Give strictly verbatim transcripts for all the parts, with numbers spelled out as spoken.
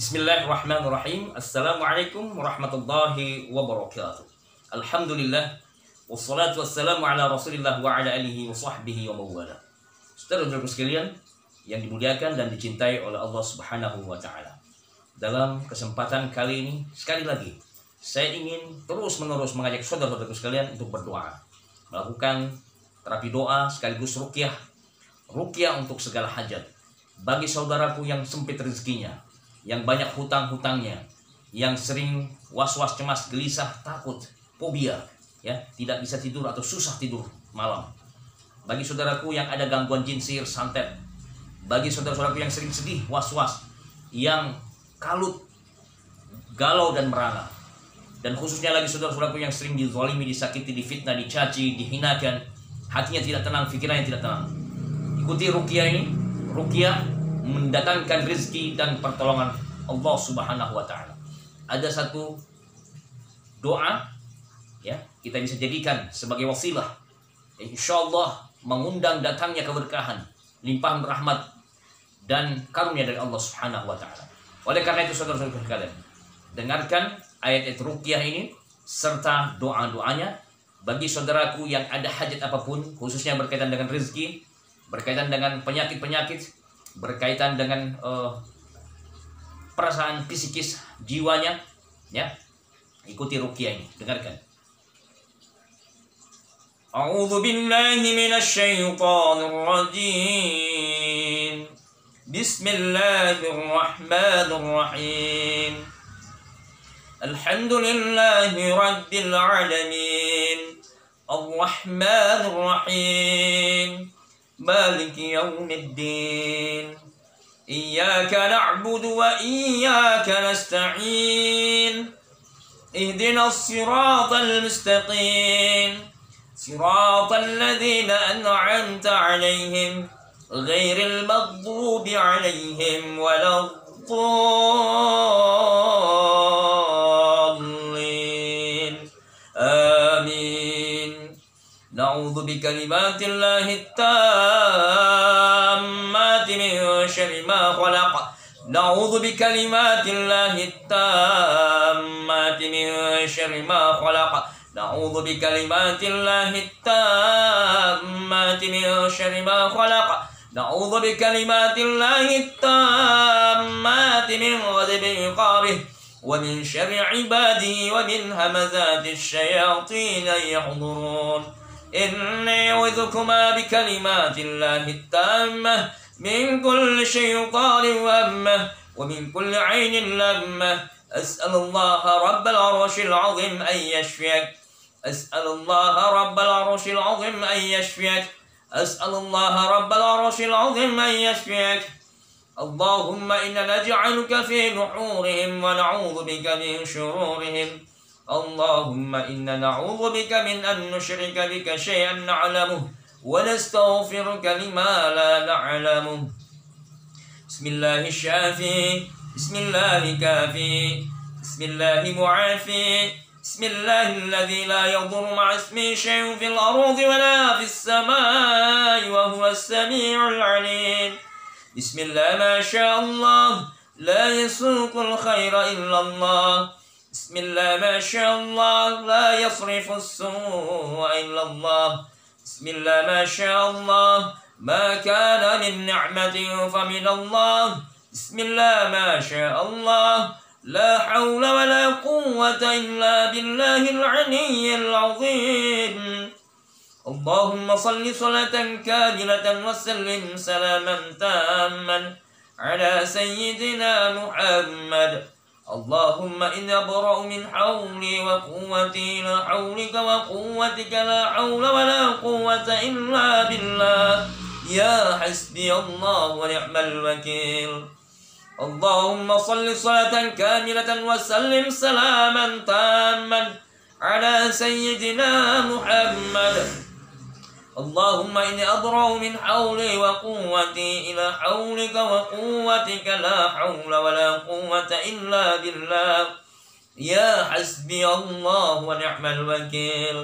Bismillahirrahmanirrahim. Assalamualaikum warahmatullahi wabarakatuh. Alhamdulillah wassalatu wassalamu ala Rasulillah wa ala alihi wa sahbihi wa mawala. Saudara-saudara sekalian yang dimuliakan dan dicintai oleh Allah Subhanahu wa taala. Dalam kesempatan kali ini sekali lagi saya ingin terus-menerus mengajak saudara-saudara sekalian untuk berdoa, melakukan terapi doa sekaligus ruqyah. Ruqyah untuk segala hajat. Bagi saudaraku yang sempit rezekinya, yang banyak hutang-hutangnya, yang sering was-was, cemas, gelisah, takut, fobia, ya, tidak bisa tidur atau susah tidur malam. Bagi saudaraku yang ada gangguan jin, sihir, santet. Bagi saudara-saudaraku yang sering sedih, was-was, yang kalut, galau dan merana. Dan khususnya lagi saudara-saudaraku yang sering dizalimi, disakiti, difitnah, dicaci, dihinakan, hatinya tidak tenang, pikirannya tidak tenang. Ikuti ruqyah ini. Ruqyah mendatangkan rezeki dan pertolongan Allah Subhanahu wa taala. Ada satu doa, ya, kita bisa jadikan sebagai wasilah, insyaallah mengundang datangnya keberkahan, limpahan rahmat dan karunia dari Allah Subhanahu wa taala. Oleh karena itu saudara-saudara sekalian, dengarkan ayat-ayat ruqyah ini serta doa-doanya bagi saudaraku yang ada hajat apapun, khususnya berkaitan dengan rezeki, berkaitan dengan penyakit-penyakit, berkaitan dengan uh, perasaan psikis jiwanya, ya. Ikuti ruqyah ini, dengarkan. A'udzu billahi minasy syaithanir rajim. Bismillahirrahmanirrahim. Alhamdulillahi rabbil alamin. Arrahmanir rahim. مالك يوم الدين إياك نعبد وإياك نستعين اهدنا الصراط المستقيم صراط الذين أنعمت عليهم غير المغضوب عليهم ولا الضالين آمين نعوذ بكلمات الله التامات من شر ما خلق نعوذ بكلمات الله التامات من شر ما خلق نعوذ بكلمات الله التامات من شر ما خلق نعوذ بكلمات الله التامات من غضب عقابه ومن شر عباده ومن همزات الشياطين يحضرون إني أعوذكما بكلمات الله التامة من كل شيطان وهمة ومن كل عين لامة أسأل الله رب العرش العظيم أن يشفيك أسأل الله رب العرش العظيم أن يشفيك أسأل الله رب العرش العظيم أن يشفيك اللهم إنا نجعلك في نحورهم ونعوذ بك من شرورهم اللهم إنا نعوذ بك من أن نشرك بك شيئا نعلمه ونستغفرك لما لا نعلمه بسم الله الشافي بسم الله كافي بسم الله معافي بسم الله الذي لا يضر مع اسمه شيء في الأرض ولا في السماء وهو السميع العليم بسم الله ما شاء الله لا يسوق الخير إلا الله بسم الله ما شاء الله لا يصرف السوء إلا الله بسم الله ما شاء الله ما كان من نعمة فمن الله بسم الله ما شاء الله لا حول ولا قوة إلا بالله العلي العظيم اللهم صل صلاة كاملة وسلم سلاما تاما على سيدنا محمد اللهم إني أبرأ من حولي وقوتي إلى حولك وقوتك لا حول ولا قوة إلا بالله يا حسبي الله ونعم الوكيل اللهم صل صلاة كاملة وسلم سلاما تاما على سيدنا محمد اللهم إني أبرأ من حولي وقوتي إلى حولك وقوتك لا حول ولا قوة إلا بالله يا حسبي الله ونعم الوكيل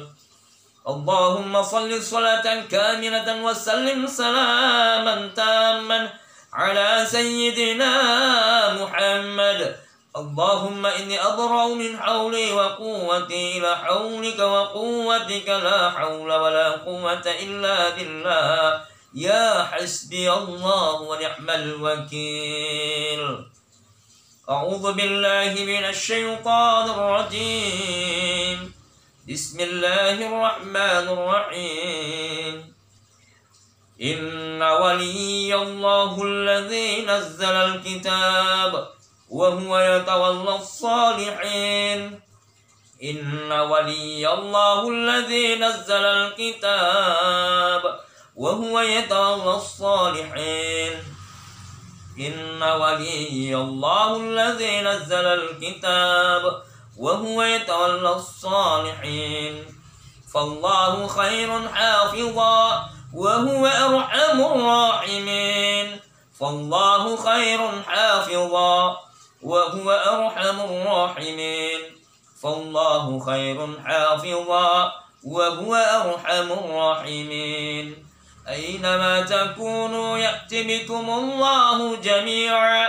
اللهم صل صلاة كاملة وسلم سلاما تاما ala sayyidina Muhammad. Allahumma inni adra'u min hawli wa quwwati ila hawlika wa quwwatika la hawla wa la quwwata illa billah. Ya hasbi Allah wa ni'mal wakil. A'udhu billahi minasy syaithanir rajim. Bismillahirrahmanirrahim. Inna waliyallahu alladhi nazzala al-kitab وهو يتولى الصالحين إن ولي الله الذي نزل الكتاب وهو يتولى الصالحين إن ولي الله الذي نزل الكتاب وهو يتولى الصالحين فالله خير حافظا وهو أرحم الراحمين فالله خير حافظا وهو أرحم الراحمين فالله خير حافظا وهو أرحم الراحمين أينما تكونوا يأتي بكم الله جميعا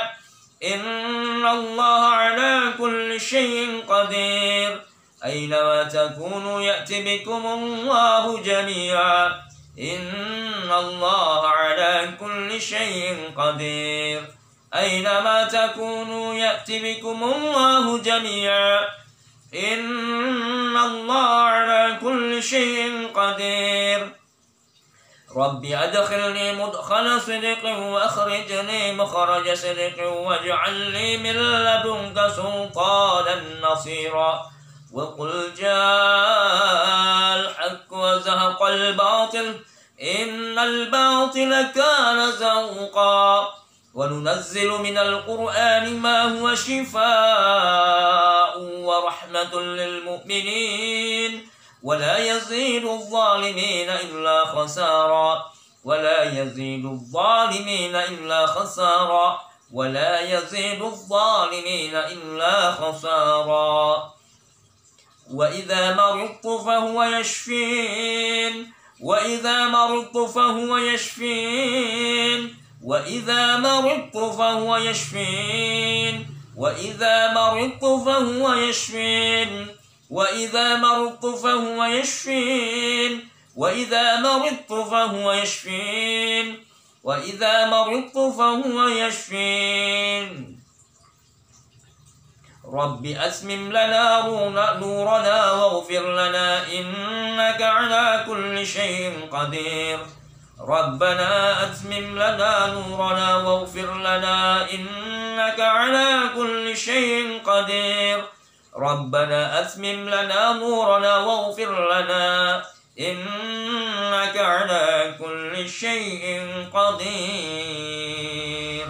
إن الله على كل شيء قدير أينما تكونوا يأتي بكم الله جميعا إن الله على كل شيء قدير أينما تكونوا يأتي بكم الله جميعا إن الله على كل شيء قدير رب أدخلني مدخل صدق وأخرجني مخرج صدق واجعل لي من لدنك سلطانا نصيرا وقل جاء الحق وزهق الباطل إن الباطل كان زهوقا وننزل من القرآن ما هو شفاء ورحمة للمؤمنين ولا يزيد الظالمين إلا خسارا ولا يزيد الظالمين إلا خسارا ولا يزيد الظالمين إلا خسارا وإذا مرضت فهو يشفين وإذا مرضت فهو يشفين وإذا مرضت فهو يشفين وإذا مرضت فهو يشفين وإذا مرضت فهو يشفين وإذا مرضت فهو يشفين وإذا مرضت فهو يشفين رب أتمم لنا نورنا واغفر لنا إنك على كل شيء قدير ربنا أتمم لنا نورنا واغفر لنا إنك على كل شيء قدير ربنا أتمم لنا نورنا واغفر لنا إنك على كل شيء قدير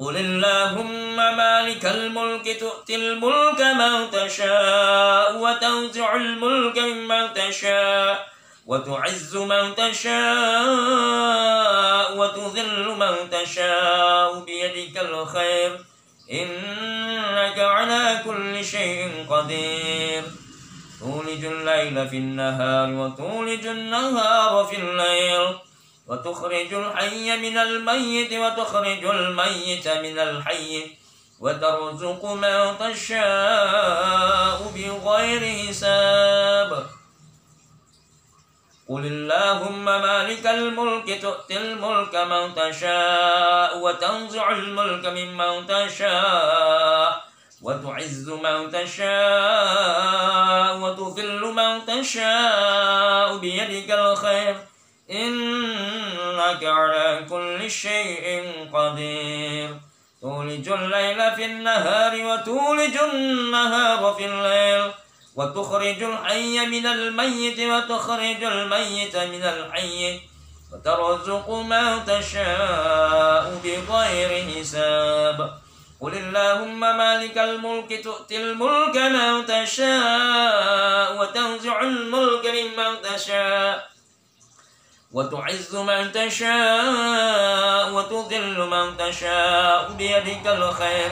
قل اللهم مالك الملك تؤتي الملك من تشاء وتنزع الملك ممن تشاء وتعز من تشاء وتذل من تشاء بيدك الخير إنك على كل شيء قدير تولج الليل في النهار وتولج النهار في الليل وتخرج الحي من الميت وتخرج الميت من الحي وترزق من تشاء بغير حساب قل اللهم مالك الملك تؤتي الملك من تشاء وتنزع الملك ممن تشاء وتعز من تشاء وتذل من تشاء بيدك الخير إنك على كل شيء قدير تولج الليل في النهار وتولج النهار في الليل وتخرج الحي من الميت وتخرج الميت من الحي وترزق من تشاء بغير حساب قل اللهم مالك الملك تؤتي الملك من تشاء وتنزع الملك ممن تشاء وتعز من تشاء وتذل من تشاء بيدك الخير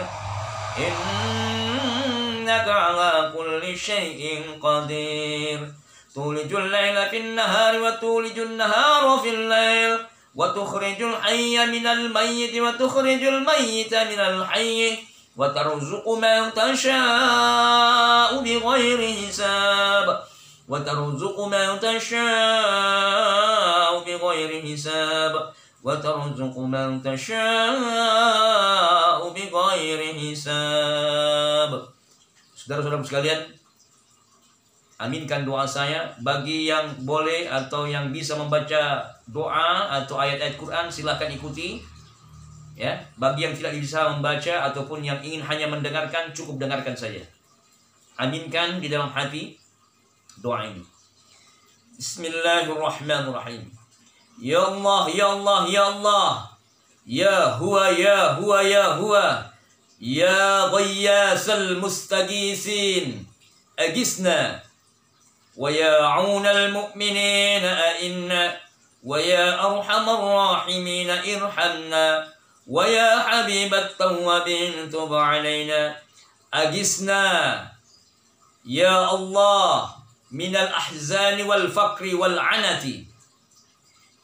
إنك على كل شيء قدير تولج الليل في النهار وتولج النهار في الليل wa tukhrijul hayya minal mayyit wa tukhrijul mayyita minal hayy wa tarzuqu man tasha'u bighairi hisab wa tarzuqu man tasha'u bighairi hisab wa tarzuqu man tasha'u bighairi hisab. Saudara-saudara sekalian, aminkan doa saya. Bagi yang boleh atau yang bisa membaca doa atau ayat-ayat Quran, silahkan ikuti, ya. Bagi yang tidak bisa membaca ataupun yang ingin hanya mendengarkan, cukup dengarkan saja. Aminkan di dalam hati doa ini. Bismillahirrahmanirrahim. Ya Allah, Ya Allah, Ya Allah, Ya Huwa, Ya Huwa, Ya Huwa, Ya Ghayyasal Mustagisin Agisna ويا عون المؤمنين أئنا ويا أرحم الراحمين ارحمنا ويا حبيب التوابين تب علينا أجسنا يا الله من الأحزان والفقر والعنة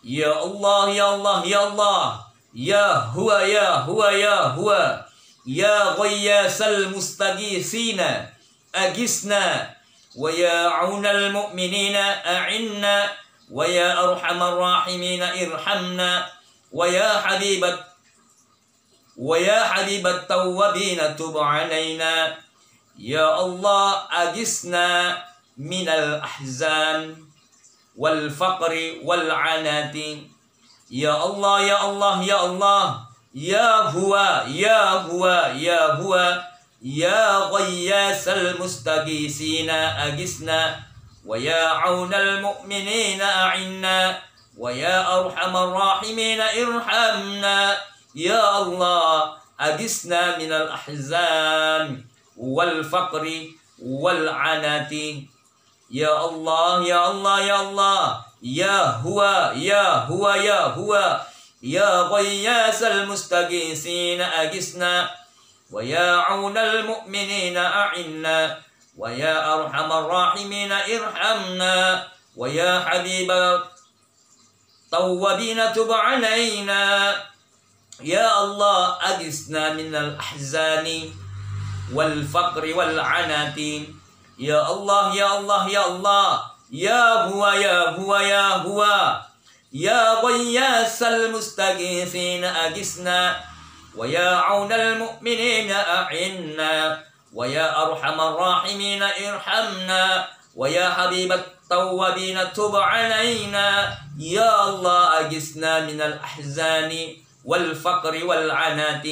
يا الله يا الله يا الله يا هو يا هو يا هو يا غياث المستغيثين أجسنا ويا عون المؤمنين أعنا ويا أرحم الراحمين ارحمنا ويا حبيب ويا حبيب التوابين تب علينا يا الله أجسنا من الأحزان والفقر والعنات يا الله يا الله يا الله يا هو يا هو يا هو يا غياث المستغيثين أغثنا ويا عون المؤمنين أعنا ويا أرحم الراحمين ارحمنا يا الله أغثنا من الأحزان والفقر والعنات يا الله يا الله يا الله يا هو يا هو يا هو يا غياث المستغيثين أغثنا ويا عون المؤمنين أعنا ويا أرحم الراحمين ارحمنا ويا حبيب التوابين تب علينا يا الله أجسنا من الأحزان والفقر والعنات يا الله يا الله يا الله يا هو يا هو يا هو يا غياث المستغيثين أجسنا ويا عون المؤمنين أعنا ويا أرحم الراحمين ارحمنا ويا حبيب التوابين تب علينا يا الله أجسنا من الأحزان والفقر والعنات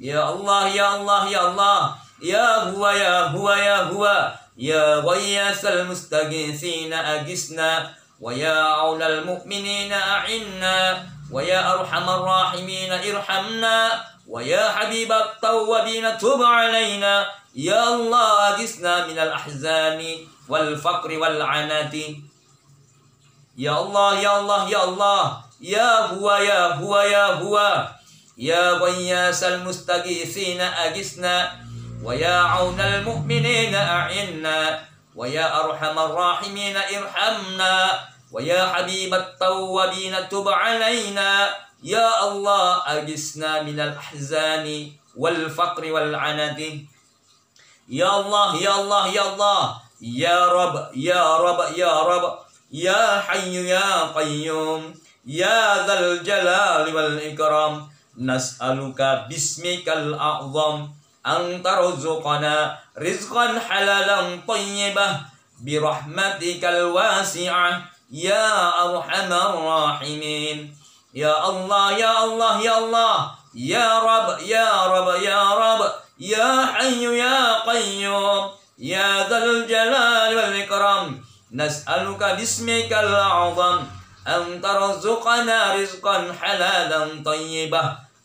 يا الله يا الله يا الله يا هو يا هو يا هو يا غياث المستغيثين أجسنا ويا عون المؤمنين أعنا ويا أرحم الراحمين ارحمنا ويا حبيب التوابين تب علينا يا الله أجسنا من الأحزان والفقر والعنات يا الله يا الله يا الله يا هو يا هو يا هو يا غياث المستغيثين أجسنا ويا عون المؤمنين أعنا ويا أرحم الراحمين ارحمنا ويا حبيب التوابين تب علينا يا الله أجسنا من الأحزان والفقر والعنات يا الله يا الله يا الله يا رب يا رب يا رب يا حي يا قيوم يا ذا الجلال والإكرام نسألك باسمك الأعظم أن ترزقنا رزقا حلالا طيبا برحمتك الواسعة يا أرحم الراحمين يا الله يا الله يا الله يا رب يا رب يا رب يا حي يا قيوم يا ذا الجلال والإكرام نسألك باسمك الأعظم أن ترزقنا رزقا حلالا طيبا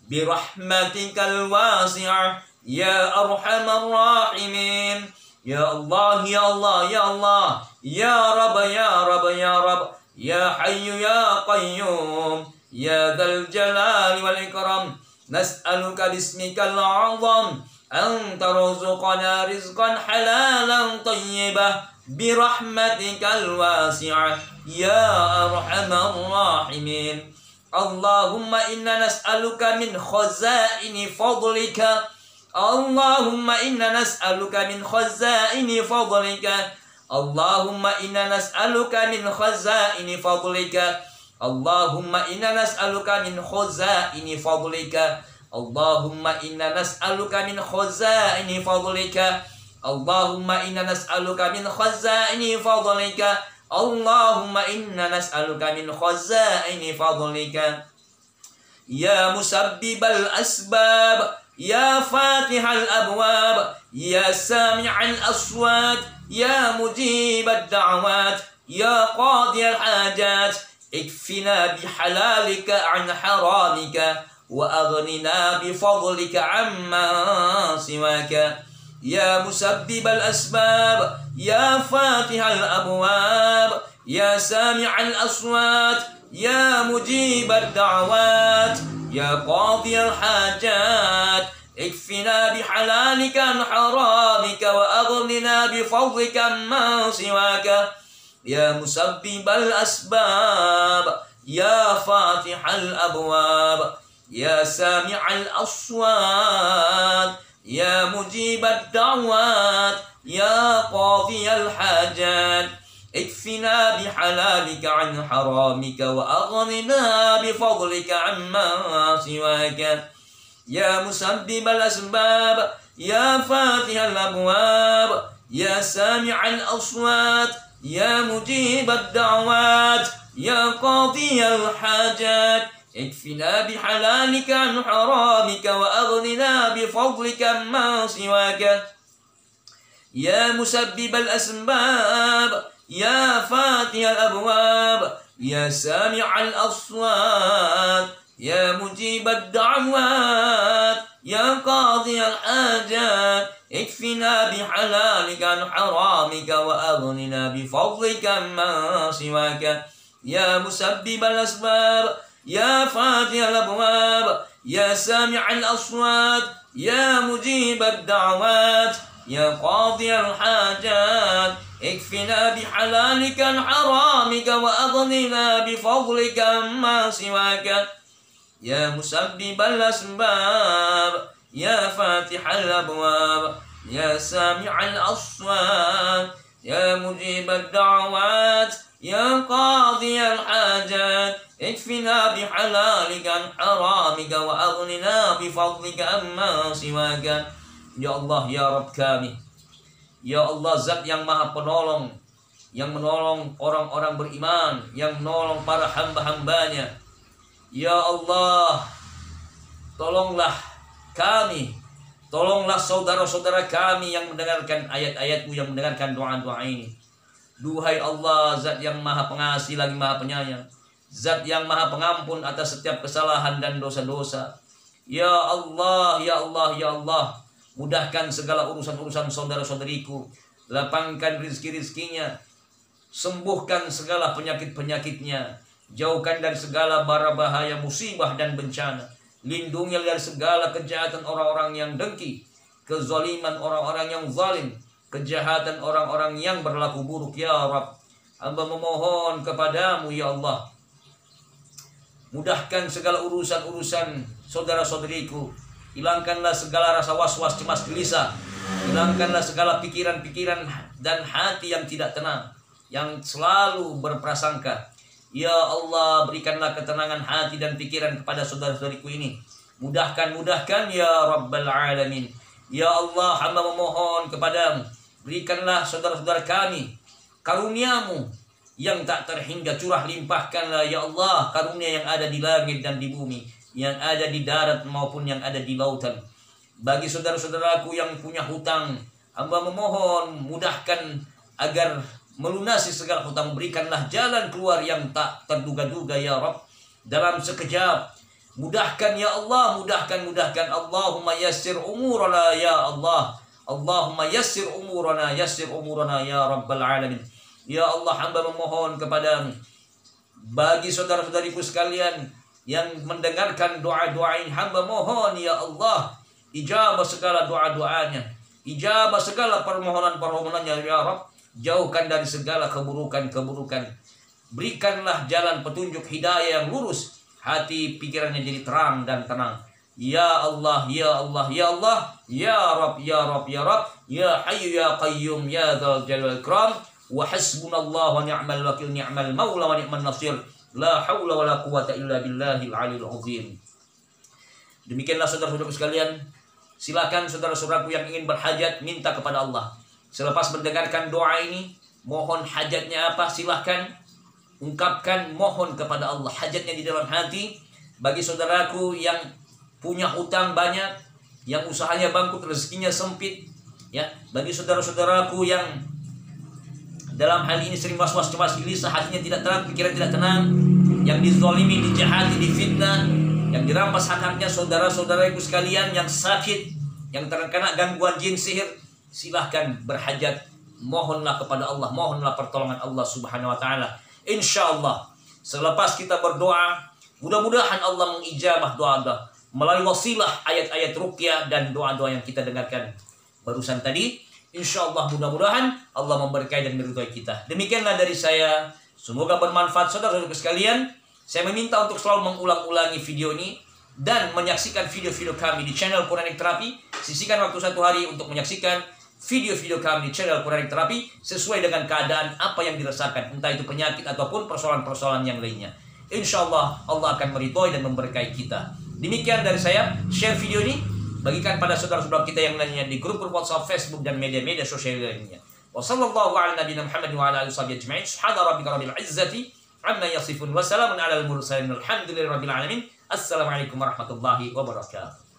برحمتك الواسعة يا أرحم الراحمين يا الله يا الله يا الله يا رب يا رب يا رب يا حي يا قيوم يا ذا الجلال والإكرام نسألك باسمك العظم أن ترزقنا رزقا حلالا طيبا برحمتك الواسعة يا أرحم الراحمين Allahumma inna nas'aluka min khazaini fadlika. Allahumma inna nas'aluka min khazaini fadlika. Allahumma inna nas'aluka min khazaini fadlika. Allahumma inna nas'aluka min khazaini fadlika. Allahumma inna nas'aluka min khazaini fadlika. Allahumma inna nas'aluka min khazaini fadlika. Allahumma inna nas'aluka min khazaini fadlika. Ya musabbibal asbab, ya fatihal abwab, ya sami'al aswat, ya mujibad da'wat, ya qadiyal hajat. Ikfina bihalalika an haramika, wa aghnina bifadlika amma siwaka. Ya musabbibal asbab, ya fatihal abwab, ya sami'al aswat, ya mujibad da'wat, ya qadiyal hajat. Ikfina bihalalika an haramika, wa aghnina bifadlika amma siwaka. Ya musabbibal asbab, ya fatihal abwab, ya sami'al aswat, ya mujibad da'wat, ya qadiyal hajat. Ikfina bihalalika an haramika, wa aghnina bifadlika amma siwaka. Ya musabbibal asbab, ya fatihal abwab, ya sami'al aswat, ya mujibad da'wat, ya qadiyal hajat. اكفنا بحلالك عن حرامك وأغننا بفضلك ما سواك. يا مسبب الأسباب، يا فاتح الأبواب، يا سامع الأصوات، يا مجيب الدعوات، يا قاضي الحاجات. اكفنا بحلالك عن حرامك وأغننا بفضلك ما سواك. يا مسبب الأسباب، يا فاتح الأبواب، يا سامع الأصوات، يا مجيب الدعوات، يا قاضي الحاجات. اكفنا بحلالك عن حرامك وأغننا بفضلك عما سواك. يا مسبب الأسباب، يا فاتح الأبواب، يا سامع الأصوات، يا مجيب الدعوات، يا قاضي الحاجات. اكفنا بحلالك عن حرامك وأغننا بفضلك عما سواك. Ya Allah, ya Rabb kami, ya Allah Zat yang Maha Penolong, yang menolong orang-orang beriman, yang menolong para hamba-hambanya. Ya Allah, tolonglah kami, tolonglah saudara-saudara kami yang mendengarkan ayat-ayat-Mu, yang mendengarkan doa-doa ini. Duhai Allah Zat yang Maha Pengasih lagi Maha Penyayang, Zat yang Maha Pengampun atas setiap kesalahan dan dosa-dosa. Ya Allah, ya Allah, ya Allah, mudahkan segala urusan-urusan saudara-saudariku, lapangkan rizki-rizkinya, sembuhkan segala penyakit-penyakitnya, jauhkan dari segala bara bahaya, musibah dan bencana, lindungi dari segala kejahatan orang-orang yang dengki, kezaliman orang-orang yang zalim, kejahatan orang-orang yang berlaku buruk. Ya Rabb, hamba memohon kepadamu ya Allah, mudahkan segala urusan-urusan saudara-saudariku. Hilangkanlah segala rasa was-was, cemas, gelisah. Hilangkanlah segala pikiran-pikiran dan hati yang tidak tenang, yang selalu berprasangka. Ya Allah, berikanlah ketenangan hati dan pikiran kepada saudara-saudariku ini. Mudahkan-mudahkan ya Rabbal Alamin. Ya Allah, hamba memohon kepadamu, berikanlah saudara-saudara kami karuniamu yang tak terhingga, curah limpahkanlah ya Allah karunia yang ada di langit dan di bumi, yang ada di darat maupun yang ada di lautan. Bagi saudara-saudaraku yang punya hutang, hamba memohon mudahkan agar melunasi segala hutang. Berikanlah jalan keluar yang tak terduga-duga ya Rabb, dalam sekejap. Mudahkan ya Allah, mudahkan, mudahkan. Allahumma yassir umurana ya Allah, Allahumma yassir umurana, yassir umurana ya Rabbal Alamin. Ya Allah, hamba memohon kepadamu, bagi saudara-saudariku sekalian yang mendengarkan doa-doa ini, hamba mohon ya Allah, ijabah segala doa-doanya, ijabah segala permohonan-permohonannya ya Rabb. Jauhkan dari segala keburukan-keburukan, berikanlah jalan petunjuk hidayah yang lurus, hati pikirannya jadi terang dan tenang. Ya Allah, Ya Allah, Ya Allah, Ya Rabb, Ya Rabb, Ya Rabb, Ya Hayyu, Ya Qayyum, Ya Dzal Jalali wal Ikram. Wa hasbunallahu wa ni'mal wakil, ni'mal maula wa ni'man nasir. La haula wa la quwata illa billahil aliyil azim. Demikianlah saudara-saudaraku sekalian. Silakan saudara-saudaraku yang ingin berhajat minta kepada Allah. Selepas mendengarkan doa ini, mohon hajatnya apa silakan ungkapkan, mohon kepada Allah hajatnya di dalam hati. Bagi saudaraku yang punya hutang banyak, yang usahanya bangkrut, rezekinya sempit, ya, bagi saudara-saudaraku yang dalam hal ini sering was-was, cemas, gelisah, hatinya tidak tenang, pikiran tidak tenang, yang dizolimi, dijahati, difitnah, yang dirampas haknya, saudara-saudaraku sekalian yang sakit, yang terkena gangguan jin sihir, silahkan berhajat, mohonlah kepada Allah, mohonlah pertolongan Allah Subhanahu Wa Taala. Insya Allah, selepas kita berdoa, mudah-mudahan Allah mengijabah doa-doa melalui wasilah ayat-ayat ruqyah dan doa-doa yang kita dengarkan barusan tadi. Insya Allah mudah-mudahan Allah memberkahi dan meridhai kita. Demikianlah dari saya. Semoga bermanfaat saudara-saudara sekalian. Saya meminta untuk selalu mengulang-ulangi video ini dan menyaksikan video-video kami di channel Quranic Therapy. Sisihkan waktu satu hari untuk menyaksikan video-video kami di channel Quranic Therapy sesuai dengan keadaan apa yang dirasakan, entah itu penyakit ataupun persoalan-persoalan yang lainnya. Insya Allah Allah akan meridhai dan memberkahi kita. Demikian dari saya. Share video ini, bagikan pada saudara-saudara kita yang lainnya di grup-grup WhatsApp, Facebook, dan media-media sosial lainnya. Wassallallahu ala nabiyina Muhammad wa ala alihi washabihi ajma'in. Subhana rabbika rabbil izzati amma yasifun wa salamun ala al-mursalin. Alhamdulillahi rabbil alamin. Assalamualaikum warahmatullahi wabarakatuh.